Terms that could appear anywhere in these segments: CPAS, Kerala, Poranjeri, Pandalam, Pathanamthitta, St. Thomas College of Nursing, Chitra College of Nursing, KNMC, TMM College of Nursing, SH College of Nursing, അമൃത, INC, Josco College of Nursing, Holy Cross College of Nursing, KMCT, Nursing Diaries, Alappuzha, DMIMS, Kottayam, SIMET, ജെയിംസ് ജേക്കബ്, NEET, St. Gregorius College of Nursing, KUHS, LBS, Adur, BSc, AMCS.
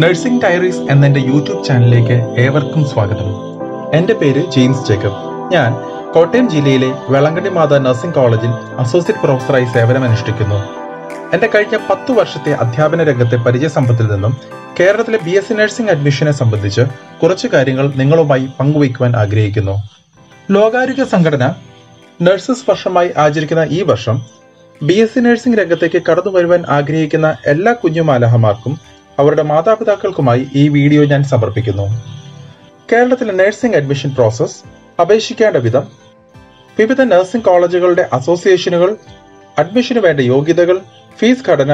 Nursing diaries എന്ന എൻ്റെ YouTube ചാനലിലേക്ക് ഏവർക്കും സ്വാഗതം. എൻ്റെ പേര് ജെയിംസ് ജേക്കബ്. ഞാൻ കോട്ടയം ജില്ലയിലെ വെളങ്കണ്ടി മാതാ നഴ്സിംഗ് കോളേജിൽ അസോസിയേറ്റ് പ്രൊഫസറായി സേവനമനുഷ്ഠിക്കുന്നു. എൻ്റെ കഴിഞ്ഞ 10 വർഷത്തെ അധ്യാപന രംഗത്തെ പരിചയസമ്പത്തിൽ നിന്നും കേരളത്തിലെ BSc നഴ്സിംഗ് അഡ്മിഷനെ സംബന്ധിച്ച് കുറച്ച് കാര്യങ്ങൾ നിങ്ങളുമായി പങ്കുവയ്ക്കുവാൻ ആഗ്രഹിക്കുന്നു. ലോകാരോഗ്യ സംഘടന നഴ്സസ് വർഷമായി ആചരിക്കുന്ന ഈ വർഷം BSc നഴ്സിംഗ് രംഗത്തേക്ക് കടന്നു വരുവാൻ ആഗ്രഹിക്കുന്ന എല്ലാ കുഞ്ഞുമാലാഹമാർക്കും അവരുടെ മാതാപിതാക്കൾക്കുമായി ഈ വീഡിയോ ഞാൻ സമർപ്പിക്കുന്നു. കേരളത്തിലെ നഴ്സിംഗ് അഡ്മിഷൻ പ്രോസസ്, അപേക്ഷിക്കേണ്ട വിധം, വിവിധ നഴ്സിംഗ് കോളേജുകളുടെ അസോസിയേഷനുകൾ, അഡ്മിഷന് വേണ്ട യോഗ്യതകൾ, ഫീസ് ഘടന,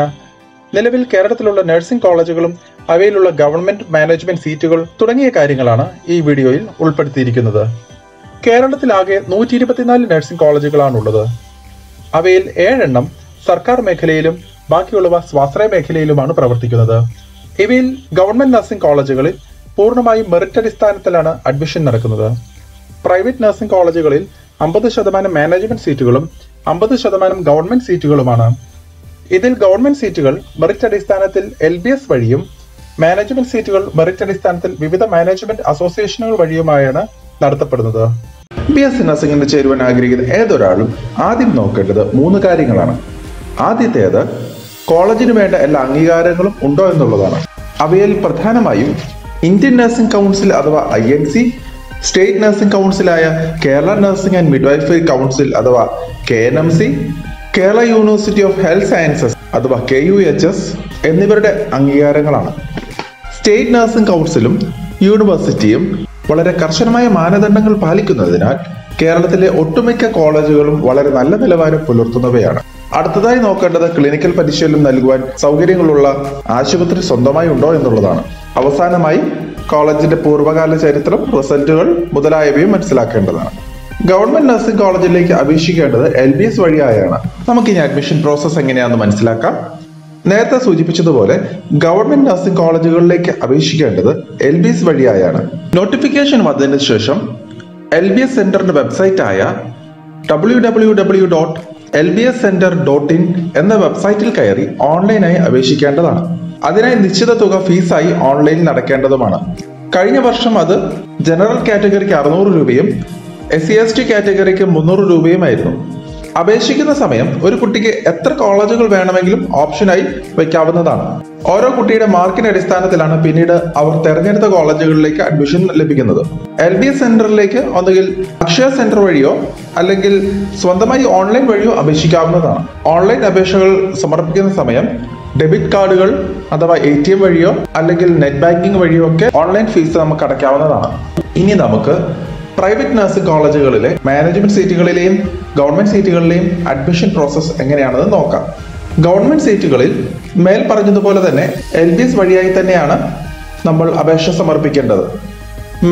നിലവിൽ കേരളത്തിലുള്ള നഴ്സിംഗ് കോളേജുകളും അവയിലുള്ള ഗവൺമെന്റ് മാനേജ്മെന്റ് സീറ്റുകൾ തുടങ്ങിയ കാര്യങ്ങളാണ് ഈ വീഡിയോയിൽ ഉൾപ്പെടുത്തിയിരിക്കുന്നത്. കേരളത്തിലാകെ 124 നഴ്സിംഗ് കോളേജുകളാണുള്ളത്. അവയിൽ 7 എണ്ണം സർക്കാർ മേഖലയിലും ബാക്കിയുള്ളവ സ്വാശ്രയ മേഖലയിലുമാണ് പ്രവർത്തിക്കുന്നത്. ഇവയിൽ ഗവൺമെന്റ് നഴ്സിംഗ് കോളേജുകളിൽ പൂർണ്ണമായും മെറിറ്റ് അടിസ്ഥാനത്തിലാണ് അഡ്മിഷൻ നടക്കുന്നത്. പ്രൈവറ്റ് നഴ്സിംഗ് കോളേജുകളിൽ 50% മാനേജ്മെന്റ് സീറ്റുകളും 50% ഗവൺമെന്റ് സീറ്റുകളുമാണ്. ഇതിൽ ഗവൺമെന്റ് സീറ്റുകൾ മെറിറ്റ് അടിസ്ഥാനത്തിൽ LBS വഴിയും മാനേജ്മെന്റ് സീറ്റുകൾ മെറിറ്റ് അടിസ്ഥാനത്തിൽ വിവിധ മാനേജ്മെന്റ് അസോസിയേഷനുകൾ വഴിയുമായാണ് നടത്തപ്പെടുന്നത്. BSc നഴ്സിംഗിന് ചേരുവാൻ ആഗ്രഹിക്കുന്ന ഏതൊരാളും ആദ്യം നോക്കേണ്ടത് 3 കാര്യങ്ങളാണ്. ആദ്യത്തേത് കോളേജിന് വേണ്ട എല്ലാ അംഗീകാരങ്ങളും ഉണ്ടോ എന്നുള്ളതാണ്. അവയിൽ പ്രധാനമായും ഇന്ത്യൻ നഴ്സിംഗ് കൗൺസിൽ അഥവാ INC, സ്റ്റേറ്റ് നഴ്സിംഗ് കൗൺസിലായ Kerala nursing and midwifery council അഥവാ KNMC, Kerala university of health sciences അഥവാ KUHS എന്നിവരുടെ അംഗീകാരങ്ങളാണ്. സ്റ്റേറ്റ് നഴ്സിംഗ് കൗൺസിലും യൂണിവേഴ്സിറ്റിയും വളരെ കർശനമായ മാനദണ്ഡങ്ങൾ പാലിക്കുന്നതിനാൽ കേരളത്തിലെ ഒട്ടുമിക്ക കോളേജുകളും വളരെ നല്ല നിലവാരം പുലർത്തുന്നവയാണ്. അടുത്തതായി നോക്കേണ്ടത് ക്ലിനിക്കൽ പരിശീലനം നൽകുവാൻ സൗകര്യങ്ങളുള്ള ആശുപത്രി സ്വന്തമായി ഉണ്ടോ എന്നുള്ളതാണ്. അവസാനമായി കോളേജിന്റെ പൂർവ്വകാല ചരിത്രം, റിസൾട്ടുകൾ മുതലായവയും മനസ്സിലാക്കേണ്ടതാണ്. ഗവൺമെന്റ് നഴ്സിംഗ് കോളേജിലേക്ക് അപേക്ഷിക്കേണ്ടത് LBS വഴിയായാണ്. നമുക്കിനി അഡ്മിഷൻ പ്രോസസ് എങ്ങനെയാണെന്ന് മനസ്സിലാക്കാം. നേരത്തെ സൂചിപ്പിച്ചതുപോലെ ഗവൺമെന്റ് നഴ്സിംഗ് കോളേജുകളിലേക്ക് അപേക്ഷിക്കേണ്ടത് LBS വഴിയായാണ്. നോട്ടിഫിക്കേഷൻ വന്നതിന് ശേഷം LBS സെന്ററിന്റെ വെബ്സൈറ്റായ www.lbscenter.in എന്ന വെബ്സൈറ്റിൽ കയറി ഓൺലൈനായി അപേക്ഷിക്കേണ്ടതാണ്. അതിനായി നിശ്ചിത തുക ഫീസായി ഓൺലൈനിൽ അടയ്ക്കേണ്ടതുമാണ്. കഴിഞ്ഞ വർഷം അത് ജനറൽ കാറ്റഗറിക്ക് 600 രൂപയും SC/ST കാറ്റഗറിക്ക് 300 രൂപയുമായിരുന്നു. അപേക്ഷിക്കുന്ന സമയം ഒരു കുട്ടിക്ക് എത്ര കോളേജുകൾ വേണമെങ്കിലും ഓപ്ഷനായി വയ്ക്കാവുന്നതാണ്. ഓരോ കുട്ടിയുടെ മാർക്കിന്റെ അടിസ്ഥാനത്തിലാണ് പിന്നീട് അവർ തെരഞ്ഞെടുത്ത കോളേജുകളിലേക്ക് അഡ്മിഷൻ ലഭിക്കുന്നത്. LBS സെന്ററിലേക്ക് ഒന്നുകിൽ അക്ഷയ സെന്റർ വഴിയോ അല്ലെങ്കിൽ സ്വന്തമായി ഓൺലൈൻ വഴിയോ അപേക്ഷിക്കാവുന്നതാണ്. ഓൺലൈൻ അപേക്ഷകൾ സമർപ്പിക്കുന്ന സമയം ഡെബിറ്റ് കാർഡുകൾ അഥവാ ATM വഴിയോ അല്ലെങ്കിൽ നെറ്റ് ബാങ്കിങ് വഴിയോ ഒക്കെ ഓൺലൈൻ ഫീസ് നമുക്ക് അടയ്ക്കാവുന്നതാണ്. ഇനി നമുക്ക് പ്രൈവറ്റ് നഴ്സിംഗ് കോളേജുകളിലെ മാനേജ്മെന്റ് സീറ്റുകളിലെയും ഗവൺമെന്റ് സീറ്റുകളിലെയും അഡ്മിഷൻ പ്രോസസ്സ് എങ്ങനെയാണെന്ന് നോക്കാം. ഗവൺമെന്റ് സീറ്റുകളിൽ മേൽ പറഞ്ഞതുപോലെ തന്നെ LBS വഴിയായി തന്നെയാണ് നമ്മൾ അപേക്ഷ സമർപ്പിക്കേണ്ടത്.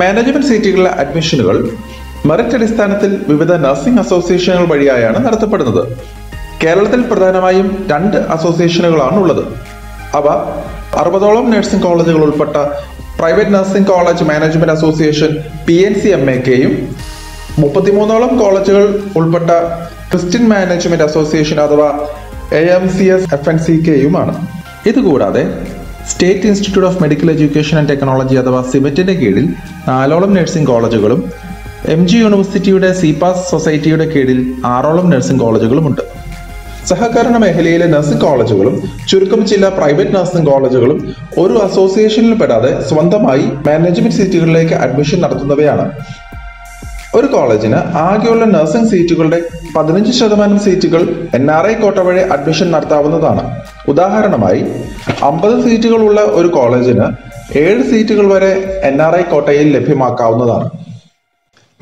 മാനേജ്മെന്റ് സീറ്റുകളിലെ അഡ്മിഷനുകൾ മെറിറ്റ് അടിസ്ഥാനത്തിൽ വിവിധ നഴ്സിംഗ് അസോസിയേഷനുകൾ വഴിയായാണ് നടത്തപ്പെടുന്നത്. കേരളത്തിൽ പ്രധാനമായും 2 അസോസിയേഷനുകളാണ് ഉള്ളത്. അവ 60ഓളം നഴ്സിംഗ് കോളേജുകൾ ഉൾപ്പെട്ട private nursing college management association PNCMAKയും 33ഓളം കോളേജുകൾ ഉൾപ്പെട്ട ക്രിസ്ത്യൻ മാനേജ്മെന്റ് അസോസിയേഷൻ അഥവാ AMCS FNCKയുമാണ്. ഇതുകൂടാതെ state institute of medical education and technology അഥവാ സിമെറ്റിന്റെ കീഴിൽ 4ഓളം നഴ്സിംഗ് കോളേജുകളും MG യൂണിവേഴ്സിറ്റിയുടെ CPAS സൊസൈറ്റിയുടെ കീഴിൽ 6ഓളം നഴ്സിംഗ് കോളേജുകളുമുണ്ട്. സഹകരണ മേഖലയിലെ നഴ്സിംഗ് കോളേജുകളും ചുരുക്കം ചില പ്രൈവറ്റ് നഴ്സിംഗ് കോളേജുകളും ഒരു അസോസിയേഷനിൽ പെടാതെ സ്വന്തമായി മാനേജ്മെന്റ് സീറ്റുകളിലേക്ക് അഡ്മിഷൻ നടത്തുന്നവയാണ്. ഒരു കോളേജിന് ആകെയുള്ള നഴ്സിംഗ് സീറ്റുകളുടെ 15% സീറ്റുകൾ NRI കോട്ട വഴി അഡ്മിഷൻ നടത്താവുന്നതാണ്. ഉദാഹരണമായി 50 സീറ്റുകളുള്ള ഒരു കോളേജിന് 7 സീറ്റുകൾ വരെ NRI കോട്ടയിൽ ലഭ്യമാക്കാവുന്നതാണ്.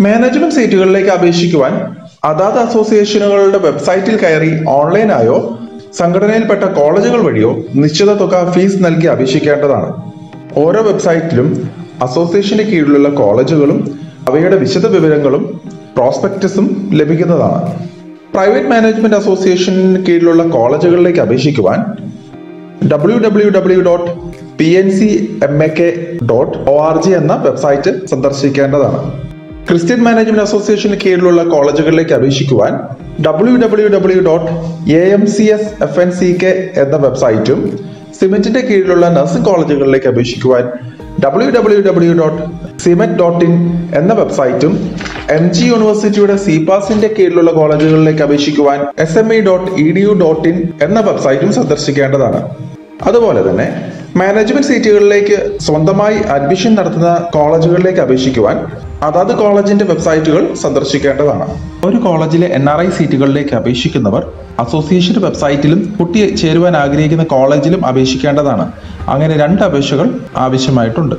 മാനേജ്മെന്റ് സീറ്റുകളിലേക്ക് അപേക്ഷിക്കുവാൻ അതാത് അസോസിയേഷനുകളുടെ വെബ്സൈറ്റിൽ കയറി ഓൺലൈനായോ സംഘടനയിൽപ്പെട്ട കോളേജുകൾ വഴിയോ നിശ്ചിത തുക ഫീസ് നൽകി അപേക്ഷിക്കേണ്ടതാണ്. ഓരോ വെബ്സൈറ്റിലും അസോസിയേഷന് കീഴിലുള്ള കോളേജുകളും അവയുടെ വിശദ വിവരങ്ങളും പ്രോസ്പെക്ടസും ലഭിക്കുന്നതാണ്. പ്രൈവറ്റ് മാനേജ്മെന്റ് അസോസിയേഷന് കീഴിലുള്ള കോളേജുകളിലേക്ക് അപേക്ഷിക്കുവാൻ www.pncmak.org എന്ന വെബ്സൈറ്റ് സന്ദർശിക്കേണ്ടതാണ്. ക്രിസ്ത്യൻ മാനേജ്മെന്റ് അസോസിയേഷന് കീഴിലുള്ള കോളേജുകളിലേക്ക് അപേക്ഷിക്കുവാൻ www.amcsfnck എന്ന വെബ്സൈറ്റും സിമെറ്റിന്റെ കീഴിലുള്ള നഴ്സിംഗ് കോളേജുകളിലേക്ക് അപേക്ഷിക്കുവാൻ www.cmet.in എന്ന വെബ്സൈറ്റും എം ജി യൂണിവേഴ്സിറ്റിയുടെ സിപാസിന്റെ കീഴിലുള്ള കോളേജുകളിലേക്ക് അപേക്ഷിക്കുവാൻ sme.edu.in എന്ന വെബ്സൈറ്റും സന്ദർശിക്കേണ്ടതാണ്. അതുപോലെ തന്നെ മാനേജ്മെന്റ് സീറ്റുകളിലേക്ക് സ്വന്തമായി അഡ്മിഷൻ നടത്തുന്ന കോളേജുകളിലേക്ക് അപേക്ഷിക്കുവാൻ അതാത് കോളേജിന്റെ വെബ്സൈറ്റുകൾ സന്ദർശിക്കേണ്ടതാണ്. ഒരു കോളേജിലെ NRI സീറ്റുകളിലേക്ക് അപേക്ഷിക്കുന്നവർ അസോസിയേഷൻ വെബ്സൈറ്റിലും കുട്ടി ചേരുവാൻ ആഗ്രഹിക്കുന്ന കോളേജിലും അപേക്ഷിക്കേണ്ടതാണ്. അങ്ങനെ രണ്ട് അപേക്ഷകൾ ആവശ്യമായിട്ടുണ്ട്.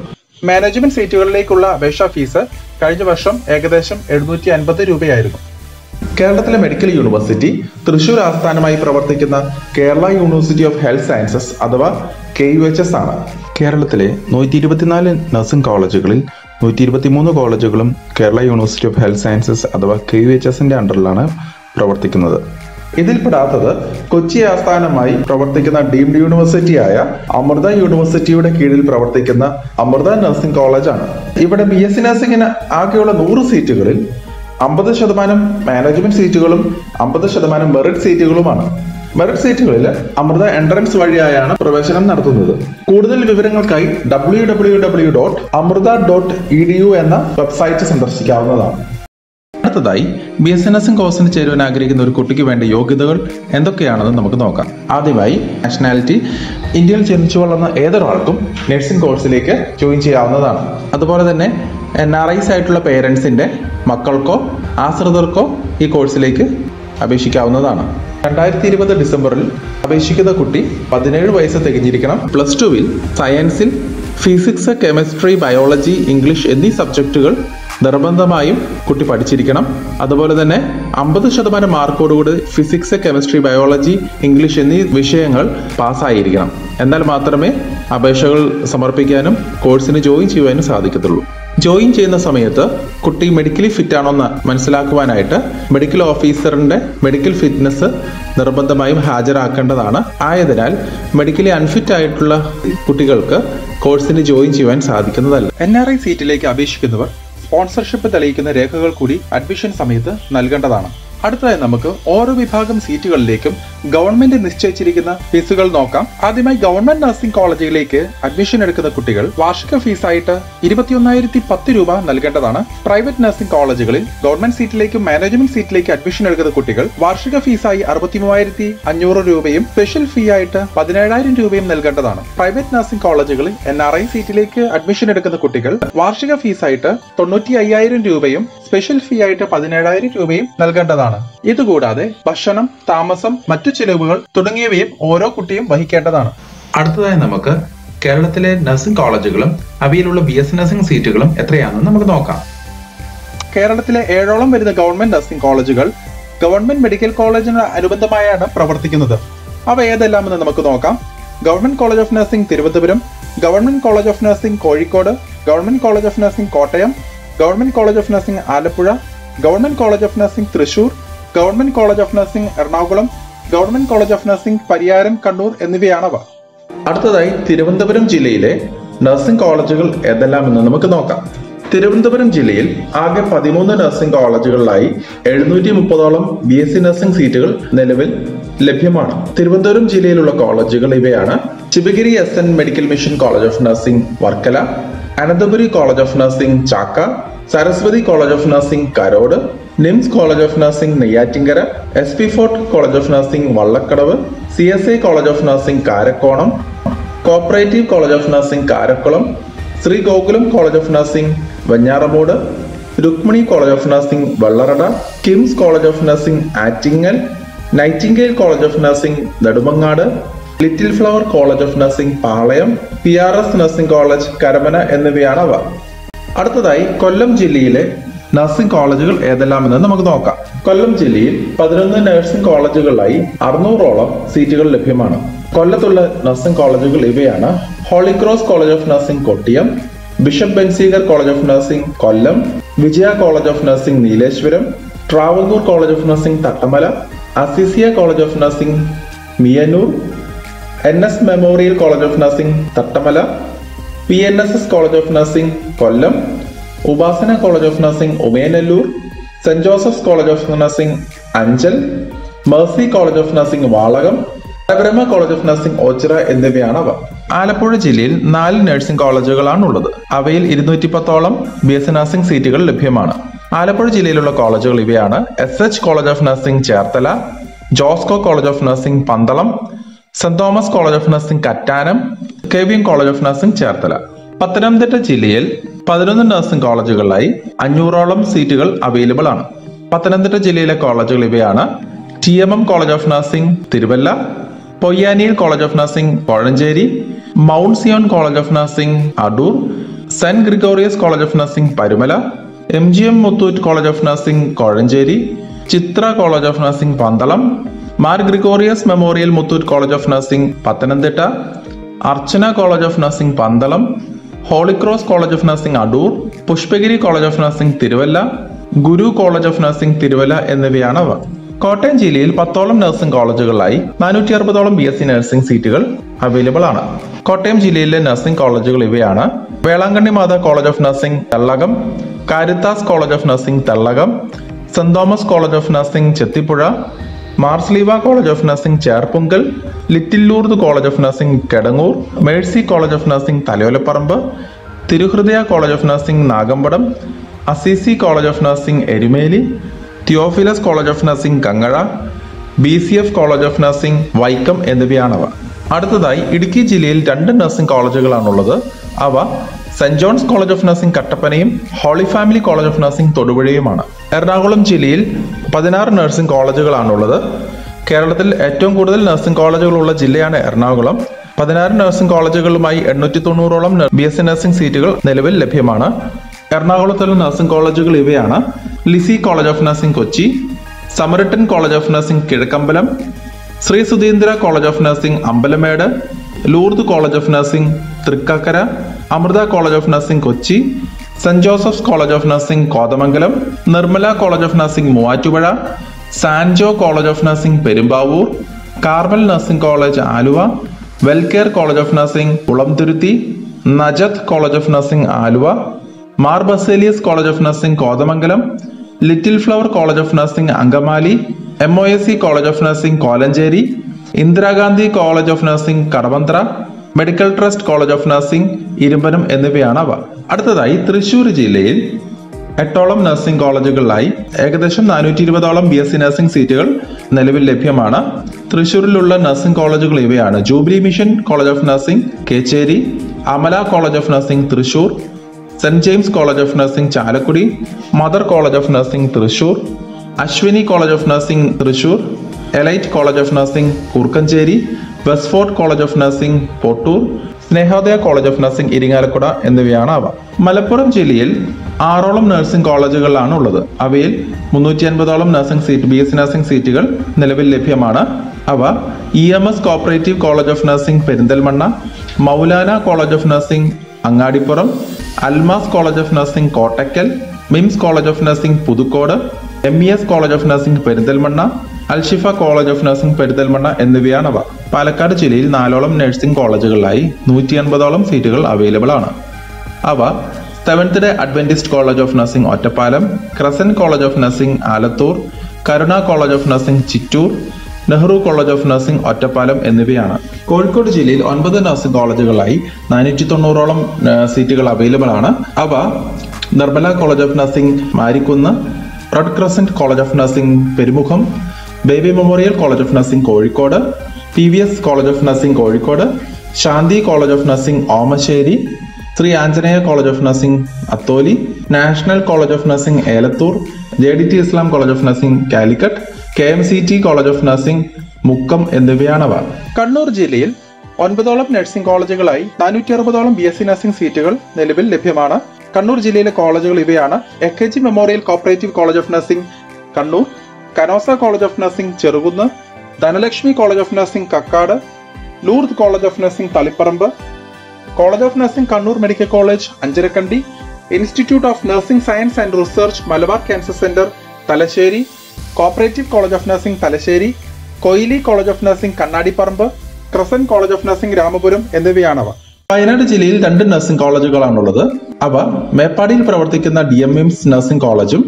മാനേജ്മെന്റ് സീറ്റുകളിലേക്കുള്ള അപേക്ഷാ ഫീസ് കഴിഞ്ഞ വർഷം ഏകദേശം 750 രൂപയായിരുന്നു. കേരളത്തിലെ മെഡിക്കൽ യൂണിവേഴ്സിറ്റി തൃശ്ശൂർ ആസ്ഥാനമായി പ്രവർത്തിക്കുന്ന Kerala university of health sciences അഥവാ KUHS ആണ്. കേരളത്തിലെ 124 നഴ്സിംഗ് കോളേജുകളിൽ 123 കോളേജുകളും Kerala university of health sciences അഥവാ KUHSന്റെ അണ്ടറിലാണ് പ്രവർത്തിക്കുന്നത്. ഇതിൽപ്പെടാത്തത് കൊച്ചി ആസ്ഥാനമായി പ്രവർത്തിക്കുന്ന ഡീംഡ് യൂണിവേഴ്സിറ്റിയായ അമൃത യൂണിവേഴ്സിറ്റിയുടെ കീഴിൽ പ്രവർത്തിക്കുന്ന അമൃത നഴ്സിംഗ് കോളേജാണ്. ഇവിടെ BSc നഴ്സിംഗിന് ആകെയുള്ള 100 സീറ്റുകളിൽ 50% മാനേജ്മെന്റ് സീറ്റുകളും 50% മെറിറ്റ് സീറ്റുകളുമാണ്. മെറിറ്റ് സീറ്റുകളിൽ അമൃത എൻട്രൻസ് വഴിയായാണ് പ്രവേശനം നടത്തുന്നത്. കൂടുതൽ വിവരങ്ങൾക്കായി www.amrita.edu എന്ന വെബ്സൈറ്റ് സന്ദർശിക്കാവുന്നതാണ്. അടുത്തതായി BSc നഴ്സിംഗ് കോഴ്സിന് ചേരുവാൻ ആഗ്രഹിക്കുന്ന ഒരു കുട്ടിക്ക് വേണ്ട യോഗ്യതകൾ എന്തൊക്കെയാണെന്ന് നമുക്ക് നോക്കാം. ആദ്യമായി നാഷണാലിറ്റി. ഇന്ത്യയിൽ ജനിച്ചു വളർന്ന ഏതൊരാൾക്കും നഴ്സിംഗ് കോഴ്സിലേക്ക് ജോയിൻ ചെയ്യാവുന്നതാണ്. അതുപോലെ തന്നെ NRIs ആയിട്ടുള്ള പേരൻസിൻ്റെ മക്കൾക്കോ ആശ്രിതർക്കോ ഈ കോഴ്സിലേക്ക് അപേക്ഷിക്കാവുന്നതാണ്. 2020 ഡിസംബറിൽ അപേക്ഷിക്കുന്ന കുട്ടി 17 വയസ്സ് തികഞ്ഞിരിക്കണം. പ്ലസ് ടുവിൽ സയൻസിൽ ഫിസിക്സ്, കെമിസ്ട്രി, ബയോളജി, ഇംഗ്ലീഷ് എന്നീ സബ്ജക്റ്റുകൾ നിർബന്ധമായും കുട്ടി പഠിച്ചിരിക്കണം. അതുപോലെ തന്നെ 50% മാർക്കോടുകൂടി ഫിസിക്സ്, കെമിസ്ട്രി, ബയോളജി, ഇംഗ്ലീഷ് എന്നീ വിഷയങ്ങൾ പാസ്സായിരിക്കണം. എന്നാൽ മാത്രമേ അപേക്ഷകൾ സമർപ്പിക്കാനും കോഴ്സിന് ജോയിൻ ചെയ്യുവാനും സാധിക്കത്തുള്ളൂ. ജോയിൻ ചെയ്യുന്ന സമയത്ത് കുട്ടി മെഡിക്കലി ഫിറ്റ് ആണോന്ന് മനസ്സിലാക്കുവാനായിട്ട് മെഡിക്കൽ ഓഫീസറിന്റെ മെഡിക്കൽ ഫിറ്റ്നസ് നിർബന്ധമായും ഹാജരാക്കേണ്ടതാണ്. ആയതിനാൽ മെഡിക്കലി അൺഫിറ്റ് ആയിട്ടുള്ള കുട്ടികൾക്ക് കോഴ്സിന് ജോയിൻ ചെയ്യുവാൻ സാധിക്കുന്നതല്ല. NRI സീറ്റിലേക്ക് അപേക്ഷിക്കുന്നവർ സ്പോൺസർഷിപ്പ് തെളിയിക്കുന്ന രേഖകൾ കൂടി അഡ്മിഷൻ സമയത്ത് നൽകേണ്ടതാണ്. അടുത്തതായി നമുക്ക് ഓരോ വിഭാഗം സീറ്റുകളിലേക്കും ഗവൺമെന്റ് നിശ്ചയിച്ചിരിക്കുന്ന ഫീസുകൾ നോക്കാം. ആദ്യമായി ഗവൺമെന്റ് നഴ്സിംഗ് കോളേജിലേക്ക് അഡ്മിഷൻ എടുക്കുന്ന കുട്ടികൾ വാർഷിക ഫീസായിട്ട് 21,010 രൂപ നൽകേണ്ടതാണ്. പ്രൈവറ്റ് നഴ്സിംഗ് കോളേജുകളിൽ ഗവൺമെന്റ് സീറ്റിലേക്കും മാനേജ്മെന്റ് സീറ്റിലേക്കും അഡ്മിഷൻ എടുക്കുന്ന കുട്ടികൾ വാർഷിക ഫീസായി 63,500 രൂപയും സ്പെഷ്യൽ ഫീ ആയിട്ട് 17,000 രൂപയും നൽകേണ്ടതാണ്. പ്രൈവറ്റ് നഴ്സിംഗ് കോളേജുകളിൽ NRI സീറ്റിലേക്ക് അഡ്മിഷൻ എടുക്കുന്ന കുട്ടികൾ വാർഷിക ഫീസായിട്ട് 95,000 രൂപയും സ്പെഷ്യൽ ഫീ ആയിട്ട് 17,000 രൂപയും നൽകേണ്ടതാണ്. ഇതുകൂടാതെ ഭക്ഷണം, താമസം, മറ്റു ചിലവുകൾ തുടങ്ങിയവയും ഓരോ കുട്ടിയും വഹിക്കേണ്ടതാണ്. അടുത്തതായി നമുക്ക് കേരളത്തിലെ നഴ്സിംഗ് കോളേജുകളും അവയിലുള്ള BSc നഴ്സിംഗ് സീറ്റുകളും എത്രയാണെന്ന് നമുക്ക് നോക്കാം. കേരളത്തിലെ 7ഓളം വരുന്ന ഗവൺമെന്റ് നഴ്സിംഗ് കോളേജുകൾ ഗവൺമെന്റ് മെഡിക്കൽ കോളേജിന് അനുബന്ധമായാണ് പ്രവർത്തിക്കുന്നത്. അവ ഏതെല്ലാമെന്ന് നമുക്ക് നോക്കാം. Government college of nursing Thiruvananthapuram, government college of nursing Kozhikode, government college of nursing Kottayam, government college of nursing Alappuzha, government college of nursing Thrissur, government college of nursing Ernakulam, government college of nursing Pariyaram, Kannur എന്നിവയാണവ. അടുത്തതായി തിരുവനന്തപുരം ജില്ലയിലെ നഴ്സിംഗ് കോളേജുകൾ ഏതെല്ലാമെന്ന് നമുക്ക് നോക്കാം. തിരുവനന്തപുരം ജില്ലയിൽ ആകെ 13 നഴ്സിംഗ് കോളേജുകളിലായി 730ഓളം BSc നഴ്സിംഗ് സീറ്റുകൾ നിലവിൽ ലഭ്യമാണ്. തിരുവനന്തപുരം ജില്ലയിലുള്ള കോളേജുകൾ ഇവയാണ്: Sivagiri SN medical mission college of nursing Varkala, Ananthapuri college of nursing Chakka, Saraswathi college of nursing Karode, NIMS college of nursing Neyyattinkara, SP fort college of nursing Vallakkadavu, CSA college of nursing Karakonam, cooperative college of nursing Karakulam, Sree Gokulam college of nursing Venjaramoodu, Rukmini college of nursing Vellarada, KIMS college of nursing Attingal, Nightingale college of nursing Nedumangad, little flower college of nursing Palayam, PRS nursing college Karamana എന്നിവയാണ് അവ. അടുത്തതായി കൊല്ലം ജില്ലയിലെ nursing കോളേജുകൾ ഏതെല്ലാമെന്ന് നമുക്ക് നോക്കാം. കൊല്ലം ജില്ലയിൽ 11 nursing കോളേജുകളിലായി 600ഓളം സീറ്റുകൾ ലഭ്യമാണ്. കൊല്ലത്തുള്ള നഴ്സിംഗ് കോളേജുകൾ ഇവയാണ്: holy cross college of nursing Kottiyam, bishop Benziger college of nursing Kollam, Vijaya college of nursing Nileshwaram, Travancore college of nursing Thattamala, Azeezia college of nursing Meeyannoor, NS memorial college of nursing Thattamala, PNSS college of nursing Kollam, Upasana college of nursing Umayanalloor, saint Joseph's college of nursing Anchal, mercy college of nursing Valakom, Government College of Nursing Ochira in the Vianava. Alappuzha Jilil, Nile Nursing College of Nursing, Avail Idnutipatolam, BS Nursing Citical Lipimana. Alappuzha Jililula College of Liviana, SH College of Nursing Chertala, Josco College of Nursing Pandalam, St. Thomas College of Nursing Katanam, Kevian College of Nursing Chertala. Pathanamthitta Jilil, Padana Nursing College of Lai, Anuralam Citical available on Pathanamthitta Jilila College of Liviana. TMM College of Nursing, Tiruvalla, Poyanil College of Nursing, Poranjeri, Mount Sion College of Nursing, Adur, St. Gregorius College of Nursing, Parimala, MGM Muthoot College of Nursing, Poranjeri, Chitra College of Nursing, Pandalam, Mar Gregorius Memorial Muthoot College of Nursing, Pathanamthitta, Archana College of Nursing, Pandalam, Holy Cross College of Nursing, Adur, Pushpagiri College of Nursing, Tiruvalla, Guru College of Nursing, Tiruvalla, and the Vianava. Kottayam Jillayil 10 nursing colleges-കളായി 460-ഓളം BSc nursing സീറ്റുകൾ available ആണ്. കോട്ടയം ജില്ലയിലെ nursing colleges ഇവയാണ്: Velankanni Matha college of nursing Thellakom, Caritas college of nursing Thellakom, saint Thomas college of nursing Chethipuzha, Mar Sleeva college of nursing Cherpunkal, little Lourdes college of nursing Kidangoor, mercy college of nursing Thalayolaparambu, Thiruhrudaya college of nursing Nagampadam, Assisi college of nursing Erumeli, Theophilus College of Nursing Kangara, BCF College of Nursing Vaikam എന്നിവയാണവ. അടുത്തതായി ഇടുക്കി ജില്ലയിൽ 2 nursing കോളേജുകളാണുള്ളത്. അവ saint John's college of nursing കട്ടപ്പനയും holy family college of nursing തൊടുപുഴയുമാണ്. എറണാകുളം ജില്ലയിൽ 16 nursing കോളേജുകളാണുള്ളത്. കേരളത്തിൽ ഏറ്റവും കൂടുതൽ നഴ്സിംഗ് കോളേജുകളുള്ള ജില്ലയാണ് എറണാകുളം. 16 നഴ്സിംഗ് കോളേജുകളുമായി 890-ഓളം BSc നഴ്സിംഗ് സീറ്റുകൾ നിലവിൽ ലഭ്യമാണ്. എറണാകുളത്തുള്ള നഴ്സിംഗ് കോളേജുകൾ ഇവയാണ്: Lissy college of nursing Kochi, Samaritan college of nursing Kizhakkambalam, Sree Sudheendra college of nursing Ambalamedu, Lourdes College of Nursing, Trikkakara, Amrita College of Nursing, Kochi, St. Joseph's College of Nursing, Kodamangalam, Nirmala College of Nursing, Moatuvara, Sanjo College of Nursing, Perumbavoor, Carmel Nursing College, Aluva, Wellcare College of Nursing, Kulamthuruthi, Najat College of Nursing, Aluva, Mar Basilius College of Nursing, Kodamangalam, Little Flower College of Nursing, Angamali, MOSC College of Nursing, Kolanjeri, Indira Gandhi College of Nursing, Karavandra, medical trust college of nursing Irumpanam എന്നിവയാണ് അവ. അടുത്തതായി തൃശ്ശൂർ ജില്ലയിൽ 8 nursing കോളേജുകളിലായി ഏകദേശം 420-ഓളം BSc nursing സീറ്റുകൾ നിലവിൽ ലഭ്യമാണ്. തൃശ്ശൂരിലുള്ള nursing കോളേജുകൾ ഇവയാണ്: jubilee mission college of nursing Kecheri, Amala college of nursing Thrissur, saint James college of nursing Chalakudy, mother college of nursing Thrissur, Ashwini college of nursing Thrissur, elite college of nursing Koorkenchery, Westfort college of nursing Pottore, Snehodaya college of nursing Irinjalakuda എന്നിവയാണ് അവ. മലപ്പുറം ജില്ലയിൽ 6 nursing കോളേജുകളാണ് ഉള്ളത്. അവയിൽ 350-ഓളം BSc nursing സീറ്റുകൾ നിലവിൽ ലഭ്യമാണ്. അവ EMS cooperative college of nursing Perinthalmanna, Maulana college of nursing Angadipuram, Almas college of nursing Kottakkal, MIMS college of nursing Puthukode, MES college of nursing Perinthalmanna, Alshifa college of nursing Perinthalmanna എന്നിവയാണവ. പാലക്കാട് ജില്ലയിൽ 4 നഴ്സിംഗ് കോളേജുകളിലായി 150-ഓളം സീറ്റുകൾ അവൈലബിൾ ആണ്. അവ seventh day Adventist college of nursing Ottapalam, crescent college of nursing Alathur, Karuna college of nursing Chittur, Nehru college of nursing Ottapalam എന്നിവയാണ്. കോഴിക്കോട് ജില്ലയിൽ 9 nursing കോളേജുകളായി 490-ഓളം സീറ്റുകൾ അവൈലബിൾ ആണ്. അവ Nirmala college of nursing Marikunnu, red crescent college of nursing Perumukham, baby memorial college of nursing Kozhikode, PVS college of nursing Kozhikode, Shanthi college of nursing Omassery, Sree Anjaneya college of nursing Atholi, national college of nursing Elathur, JDT Islam college of nursing Calicut, KMCT college of nursing Mukkam എന്നിവയാണവ. കണ്ണൂർ ജില്ലയിൽ 9 nursing കോളേജുകളായി 460-ഓളം BSc nursing സീറ്റുകൾ നിലവിൽ ലഭ്യമാണ്. കണ്ണൂർ ജില്ലയിലെ കോളേജുകൾ ഇവയാണ്: AKG memorial cooperative college of nursing Kannur, Canossa college of nursing Cherukunnu, Dhanalakshmi college of nursing Kakkad, Lourdes college of nursing Taliparamba, college of nursing Kannur medical college Anjarakandy, institute of nursing science and research Malabar cancer centre Thalassery, cooperative college of nursing Thalassery, Koyili college of nursing Kannadiparamba, crescent college of nursing Ramapuram എന്നിവയാണവ. വയനാട് ജില്ലയിൽ 2 nursing കോളേജുകളാണുള്ളത്. അവ മേപ്പാടിയിൽ പ്രവർത്തിക്കുന്ന DMIMS nursing കോളേജും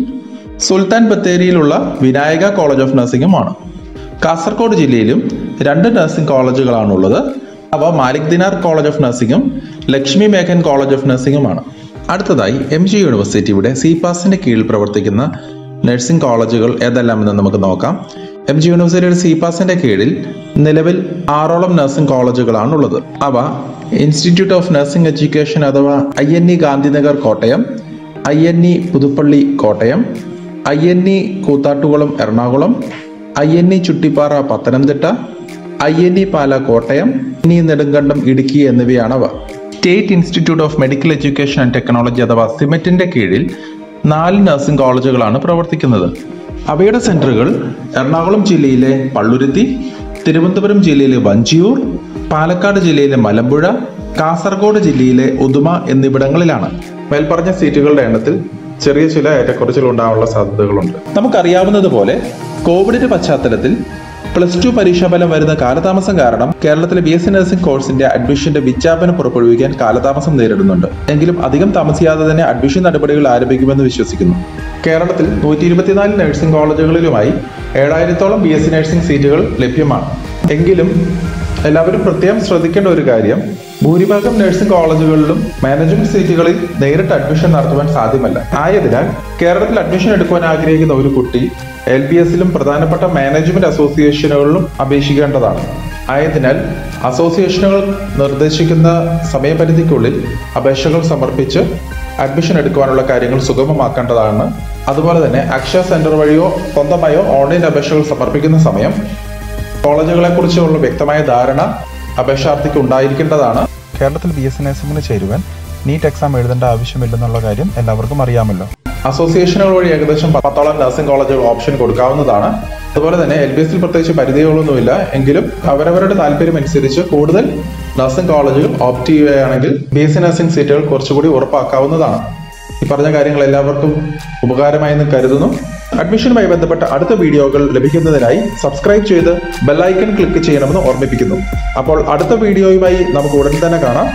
സുൽത്താൻ ബത്തേരിയിലുള്ള Vinayaka college of നഴ്സിംഗുമാണ്. കാസർഗോഡ് ജില്ലയിലും രണ്ട് നഴ്സിംഗ് കോളേജുകളാണുള്ളത്. അവ മാലിക് ദിനാർ കോളേജ് ഓഫ് നഴ്സിംഗും ലക്ഷ്മി മേഘൻ കോളേജ് ഓഫ് നഴ്സിംഗുമാണ്. അടുത്തതായി എം ജി യൂണിവേഴ്സിറ്റിയുടെ സിപാസിന്റെ കീഴിൽ പ്രവർത്തിക്കുന്ന നഴ്സിംഗ് കോളേജുകൾ ഏതെല്ലാമെന്ന് നമുക്ക് നോക്കാം. എം ജി യൂണിവേഴ്സിറ്റിയുടെ സിപാസിന്റെ കീഴിൽ നിലവിൽ 6 നഴ്സിംഗ് കോളേജുകളാണുള്ളത്. അവ ഇൻസ്റ്റിറ്റ്യൂട്ട് ഓഫ് നഴ്സിംഗ് എഡ്യൂക്കേഷൻ അഥവാ INE Gandhinagar Kottayam, INE Puthuppally Kottayam, INE Koothattukulam Ernakulam, INE Chuttipara Pathanamthitta, INE Pala Kottayam, INE Nedumkandam Idukki എന്നിവയാണവ. State institute of medical education and technology അഥവാ സിമെറ്റിന്റെ കീഴിൽ 4 നഴ്സിംഗ് കോളേജുകളാണ് പ്രവർത്തിക്കുന്നത്. അവയുടെ സെന്ററുകൾ എറണാകുളം ജില്ലയിലെ പള്ളുരുത്തി, തിരുവനന്തപുരം ജില്ലയിലെ വഞ്ചിയൂർ, പാലക്കാട് ജില്ലയിലെ മലമ്പുഴ, കാസർഗോഡ് ജില്ലയിലെ ഉദുമ എന്നിവിടങ്ങളിലാണ്. മേൽപ്പറഞ്ഞ സീറ്റുകളുടെ എണ്ണത്തിൽ ചെറിയ ചില ഏറ്റക്കുറച്ചിൽ ഉണ്ടാവാനുള്ള സാധ്യതകളുണ്ട്. നമുക്കറിയാവുന്നതുപോലെ കോവിഡിന്റെ പശ്ചാത്തലത്തിൽ പ്ലസ് ടു പരീക്ഷാഫലം വരുന്ന കാലതാമസം കാരണം കേരളത്തിലെ BSc നഴ്സിംഗ് കോഴ്സിന്റെ അഡ്മിഷന്റെ വിജ്ഞാപനം പുറപ്പെടുവിക്കാൻ കാലതാമസം നേരിടുന്നുണ്ട്. എങ്കിലും അധികം താമസിയാതെ തന്നെ അഡ്മിഷൻ നടപടികൾ ആരംഭിക്കുമെന്ന് വിശ്വസിക്കുന്നു. കേരളത്തിൽ 124 നഴ്സിംഗ് കോളേജുകളിലുമായി 7000-ഓളം BSc നഴ്സിംഗ് സീറ്റുകൾ ലഭ്യമാണ്. എങ്കിലും എല്ലാവരും പ്രത്യേകം ശ്രദ്ധിക്കേണ്ട ഒരു കാര്യം, ഭൂരിഭാഗം നഴ്സിംഗ് കോളേജുകളിലും മാനേജ്മെന്റ് സീറ്റുകളിൽ നേരിട്ട് അഡ്മിഷൻ നടത്തുവാൻ സാധ്യമല്ല. ആയതിനാൽ കേരളത്തിൽ അഡ്മിഷൻ എടുക്കുവാൻ ആഗ്രഹിക്കുന്ന ഒരു കുട്ടി LBSലും പ്രധാനപ്പെട്ട മാനേജ്മെന്റ് അസോസിയേഷനുകളിലും അപേക്ഷിക്കേണ്ടതാണ്. ആയതിനാൽ അസോസിയേഷനുകൾ നിർദ്ദേശിക്കുന്ന സമയപരിധിക്കുള്ളിൽ അപേക്ഷകൾ സമർപ്പിച്ച് അഡ്മിഷൻ എടുക്കുവാനുള്ള കാര്യങ്ങൾ സുഗമമാക്കേണ്ടതാണ്. അതുപോലെ തന്നെ അക്ഷയ സെന്റർ വഴിയോ സ്വന്തമായോ ഓൺലൈൻ അപേക്ഷകൾ സമർപ്പിക്കുന്ന സമയം കോളേജുകളെ കുറിച്ചുള്ള വ്യക്തമായ ധാരണ അപേക്ഷാർത്ഥിക്ക് ഉണ്ടായിരിക്കേണ്ടതാണ്. കേരളത്തിൽ BSc നഴ്സിംഗിന് ചേരുവാൻ നീറ്റ് എക്സാം എഴുതേണ്ട ആവശ്യമില്ലെന്നുള്ള കാര്യം എല്ലാവർക്കും അറിയാമല്ലോ. അസോസിയേഷനുകൾ വഴി ഏകദേശം 10 നഴ്സിംഗ് കോളേജുകൾ ഓപ്ഷൻ കൊടുക്കാവുന്നതാണ്. അതുപോലെ തന്നെ LBSൽ പ്രത്യേകിച്ച് പരിധികളൊന്നുമില്ല. എങ്കിലും അവരവരുടെ താല്പര്യം അനുസരിച്ച് കൂടുതൽ നഴ്സിംഗ് കോളേജുകൾ ഓപ്റ്റ് ചെയ്യുകയാണെങ്കിൽ BSc നഴ്സിംഗ് സീറ്റുകൾ കുറച്ചുകൂടി ഉറപ്പാക്കാവുന്നതാണ്. ഈ പറഞ്ഞ കാര്യങ്ങൾ എല്ലാവർക്കും ഉപകാരമായെന്ന് കരുതുന്നു. അഡ്മിഷനുമായി ബന്ധപ്പെട്ട അടുത്ത വീഡിയോകൾ ലഭിക്കുന്നതിനായി സബ്സ്ക്രൈബ് ചെയ്ത് ബെല്ലൈക്കൺ ക്ലിക്ക് ചെയ്യണമെന്ന് ഓർമ്മിപ്പിക്കുന്നു. അപ്പോൾ അടുത്ത വീഡിയോയുമായി നമുക്ക് ഉടൻ തന്നെ കാണാം.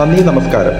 നന്ദി, നമസ്കാരം.